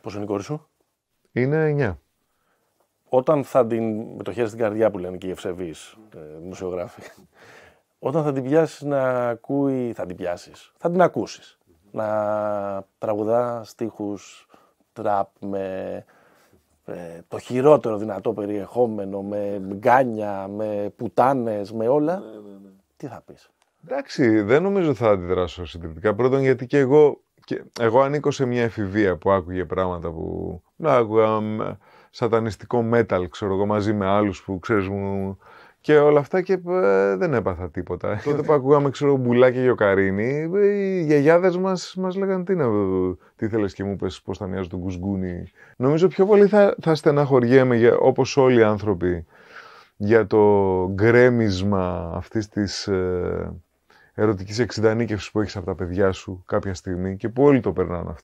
Πόσο είναι η κόρη σου? Είναι 9. Όταν θα την. Με το χέρι στην καρδιά που λένε και οι ευσεβείς δημοσιογράφοι. Όταν θα την πιάσεις να ακούει. Θα την πιάσεις. Θα την ακούσεις. Να τραγουδά στίχους τραπ με το χειρότερο δυνατό περιεχόμενο, με γκάνια, με πουτάνες, με όλα. Ναι. Τι θα πεις? Εντάξει, δεν νομίζω θα αντιδράσω συντηρητικά. Πρώτον, γιατί και εγώ ανήκω σε μια εφηβεία που άκουγε πράγματα που. Να άκουγα σατανιστικό metal, ξέρω εγώ, μαζί με άλλους που ξέρεις μου. Και όλα αυτά και δεν έπαθα τίποτα. Τότε που ακούγαμε, ξέρω, Μπουλά και Γιοκαρίνη, οι γιαγιάδες μας λέγανε τι θέλεις και μου πες πώς θα μοιάζει τον Κουζγκούνι. Νομίζω πιο πολύ θα στεναχωριέμαι, όπως όλοι οι άνθρωποι, για το γκρέμισμα αυτής της ερωτικής εξιντανίκευσης που έχεις από τα παιδιά σου κάποια στιγμή και που όλοι το περνάνε αυτό.